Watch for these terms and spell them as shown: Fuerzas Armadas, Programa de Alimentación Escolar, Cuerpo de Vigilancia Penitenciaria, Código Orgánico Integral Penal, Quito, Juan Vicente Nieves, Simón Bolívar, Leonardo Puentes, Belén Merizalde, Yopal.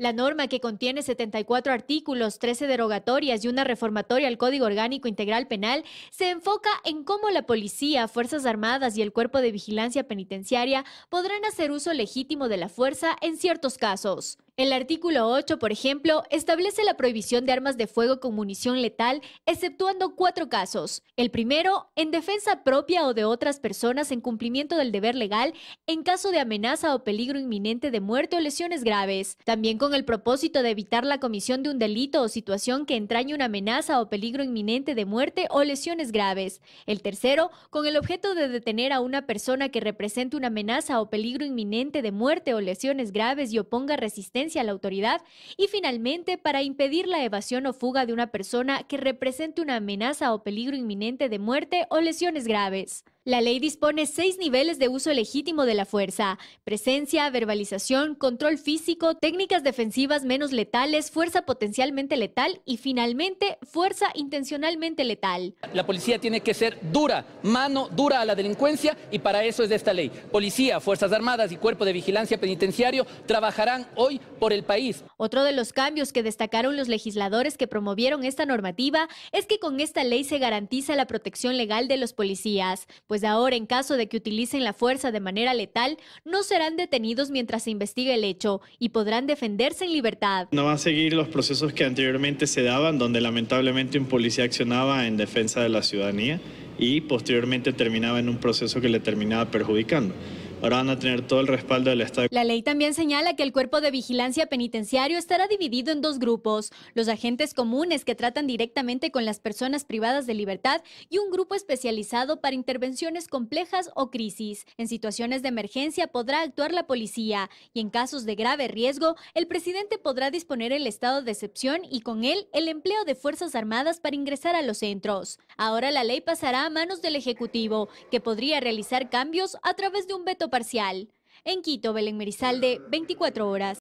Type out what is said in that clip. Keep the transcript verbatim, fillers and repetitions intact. La norma, que contiene setenta y cuatro artículos, trece derogatorias y una reformatoria al Código Orgánico Integral Penal, se enfoca en cómo la policía, Fuerzas Armadas y el Cuerpo de Vigilancia Penitenciaria podrán hacer uso legítimo de la fuerza en ciertos casos. El artículo ocho, por ejemplo, establece la prohibición de armas de fuego con munición letal, exceptuando cuatro casos. El primero, en defensa propia o de otras personas en cumplimiento del deber legal en caso de amenaza o peligro inminente de muerte o lesiones graves, también con el propósito de evitar la comisión de un delito o situación que entrañe una amenaza o peligro inminente de muerte o lesiones graves. El tercero, con el objeto de detener a una persona que represente una amenaza o peligro inminente de muerte o lesiones graves y oponga resistencia a la autoridad, y finalmente para impedir la evasión o fuga de una persona que represente una amenaza o peligro inminente de muerte o lesiones graves. La ley dispone seis niveles de uso legítimo de la fuerza: presencia, verbalización, control físico, técnicas defensivas menos letales, fuerza potencialmente letal y finalmente fuerza intencionalmente letal. La policía tiene que ser dura, mano dura a la delincuencia, y para eso es de esta ley. Policía, Fuerzas Armadas y Cuerpo de Vigilancia Penitenciario trabajarán hoy por el país. Otro de los cambios que destacaron los legisladores que promovieron esta normativa es que con esta ley se garantiza la protección legal de los policías, pues ahora, en caso de que utilicen la fuerza de manera letal, no serán detenidos mientras se investigue el hecho y podrán defenderse en libertad. No van a seguir los procesos que anteriormente se daban, donde lamentablemente un policía accionaba en defensa de la ciudadanía y posteriormente terminaba en un proceso que le terminaba perjudicando. Ahora van a tener todo el respaldo del Estado. La ley también señala que el Cuerpo de Vigilancia Penitenciario estará dividido en dos grupos: los agentes comunes, que tratan directamente con las personas privadas de libertad, y un grupo especializado para intervenciones complejas o crisis. En situaciones de emergencia podrá actuar la policía, y en casos de grave riesgo, el presidente podrá disponer el estado de excepción y con él el empleo de Fuerzas Armadas para ingresar a los centros. Ahora la ley pasará a manos del Ejecutivo, que podría realizar cambios a través de un veto parcial. En Quito, Belén Merizalde, veinticuatro horas.